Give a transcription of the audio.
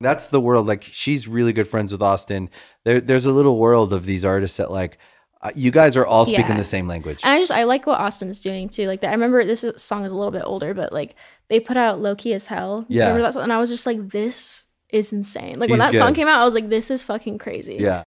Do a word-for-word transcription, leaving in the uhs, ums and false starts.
That's the world. Like, she's really good friends with Awsten. There, there's a little world of these artists that, like, uh, you guys are all speaking yeah. the same language. And I just, I like what Awsten's doing too. Like, that, I remember this is, song is a little bit older, but like they put out Loki as Hell. Yeah. Remember that song? And I was just like, this is insane. Like, He's when that good. song came out, I was like, this is fucking crazy. Yeah.